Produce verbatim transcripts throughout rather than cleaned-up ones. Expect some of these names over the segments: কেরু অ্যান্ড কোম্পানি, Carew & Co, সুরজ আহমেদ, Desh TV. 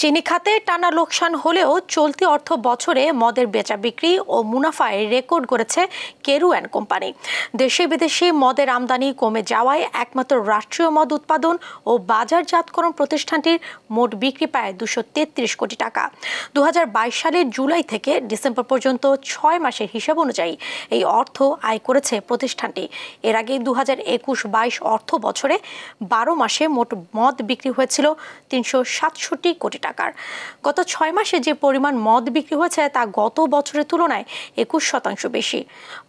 चीनी खाते टाना लोकसान होलेও चलती अर्थ बछरे मदेर बेचा बिक्री और मुनाफाय रेकर्ड करेছে कैरू एंड कोम्पानी। देशे विदेशे मदेर आमदानी कमे जावाय एकमात्र राष्ट्रीय मद उत्पादन और बाजारजातकरण प्रतिष्ठानটির मोट बिक्री पाय দুইশ তেত্রিশ कोटी टाका। দুই হাজার বাইশ साले जुलाई থেকে ডিসেম্বর পর্যন্ত ছয় মাসের হিসাব অনুযায়ী এই অর্থ আয় করেছে প্রতিষ্ঠানটি। এর আগে দুই হাজার একুশ বাইশ অর্থ বছরে বারো মাসে মোট মদ বিক্রি হয়েছিল তিনশ সাতষট্টি কোটি টাকা। गत छय मासे जे परिमाण मद बिक्री होयेछे ता गत बछरेर तुलनाय একুশ शतांश बेशी।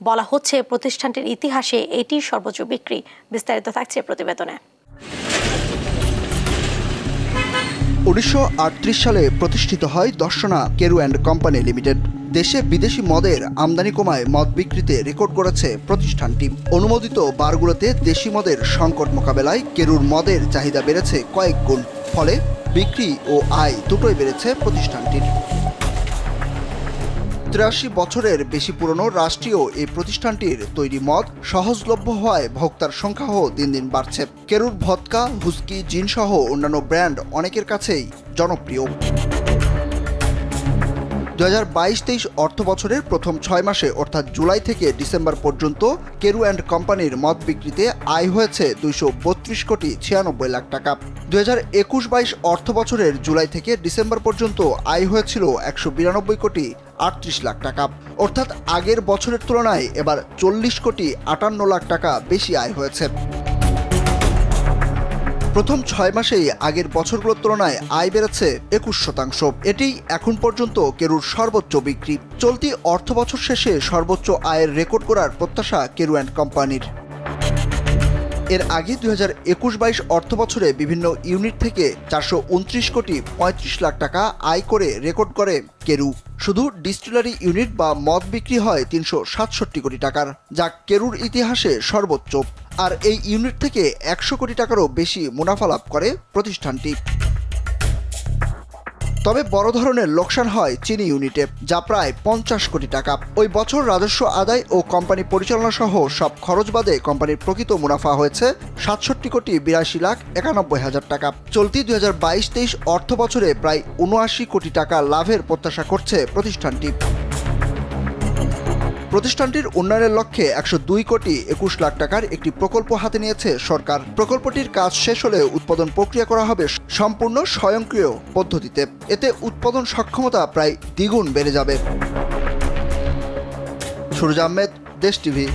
बला होच्छे प्रतिष्ठानटिर इतिहासे एटी सर्वोच्च बिक्री। विस्तारित थाकछे प्रतिवेदने। उन्नीसशो अड़तीस साले प्रतिष्ठित हय Darsana Carew and company limited. देशे विदेशी मदेर आमदानी कमाय मद बिक्रिते रेकर्ड करेছে प्रतिष्ठानটি। अनुमोदित बारগুলোতে देशी मदेर संकट মোকাবেলায় কেরুর মদের চাহিদা বেড়েছে কয়েক গুণ। ফলে বিক্রি ও আয় দুটোই বেড়েছে প্রতিষ্ঠানটির। তিরাশি বছরের বেশি পুরনো রাষ্ট্রীয় এই প্রতিষ্ঠানটির তৈরি মদ সহজলভ্য হওয়ায় ভোক্তার সংখ্যাও দিন দিন বাড়ছে। কেরুর ভদকা, হুস্কি, জিন সহ অন্যান্য ব্র্যান্ড অনেকের কাছেই জনপ্রিয়। দুই হাজার বাইশ তেইশ অর্থ বছরের প্রথম ছয় মাসে অর্থাৎ জুলাই থেকে ডিসেম্বর পর্যন্ত কেরু অ্যান্ড কোম্পানির মদ বিক্রিতে আয় হয়েছে দুইশো বত্রিশ কোটি ছিয়ানব্বই লাখ টাকা। দুই হাজার একুশ বাইশ অর্থ বছরের জুলাই থেকে ডিসেম্বর পর্যন্ত আয় হয়েছিল একশো বিরানব্বই কোটি আটত্রিশ লাখ টাকা। অর্থাৎ আগের বছরের তুলনায় এবার চল্লিশ কোটি আটান্ন লাখ টাকা বেশি আয় হয়েছে। প্রথম ছয় মাসেই আগের বছরগুলোর তুলনায় আয় বেড়েছে একুশ শতাংশ। এটি এখন পর্যন্ত কেরুর সর্বোচ্চ বিক্রি। চলতি অর্থ বছর শেষে সর্বোচ্চ আয়ের রেকর্ড করার প্রত্যাশা কেরু অ্যান্ড কোম্পানির। এর আগে দুই হাজার একুশ বাইশ অর্থ বছরে বিভিন্ন ইউনিট থেকে চারশো উনত্রিশ কোটি পঁয়ত্রিশ লাখ টাকা আয় করে রেকর্ড করে কেরু। শুধু ডিস্টিলারি ইউনিট বা মদ বিক্রি হয় তিনশো সাতষট্টি কোটি টাকার, যা কেরুর ইতিহাসে সর্বোচ্চ। আর এই ইউনিট থেকে একশো কোটি টাকারও বেশি মুনাফা লাভ করে প্রতিষ্ঠানটি। তবে বড় ধরনের লোকসান হয় চিনি ইউনিটে, যা প্রায় পঞ্চাশ কোটি টাকা। ওই বছর রাজস্ব আদায় ও কোম্পানি পরিচালনা সহ সব খরচ বাদে কোম্পানির প্রকৃত মুনাফা হয়েছে সাতষট্টি কোটি বিরাশি লাখ একানব্বই হাজার টাকা। চলতি দুই হাজার বাইশ তেইশ অর্থ বছরে প্রায় উনআশি কোটি টাকা লাভের প্রত্যাশা করছে প্রতিষ্ঠানটি। প্রতিষ্ঠানটির উন্নয়নের লক্ষ্যে একশো দুই কোটি একুশ লাখ টাকার একটি প্রকল্প হাতে নিয়েছে সরকার। প্রকল্পটির কাজ শেষ হলে উৎপাদন প্রক্রিয়া করা হবে সম্পূর্ণ স্বয়ংক্রিয় পদ্ধতিতে। এতে উৎপাদন সক্ষমতা প্রায় দ্বিগুণ বেড়ে যাবে। সুরজ আহমেদ, দেশ টিভি।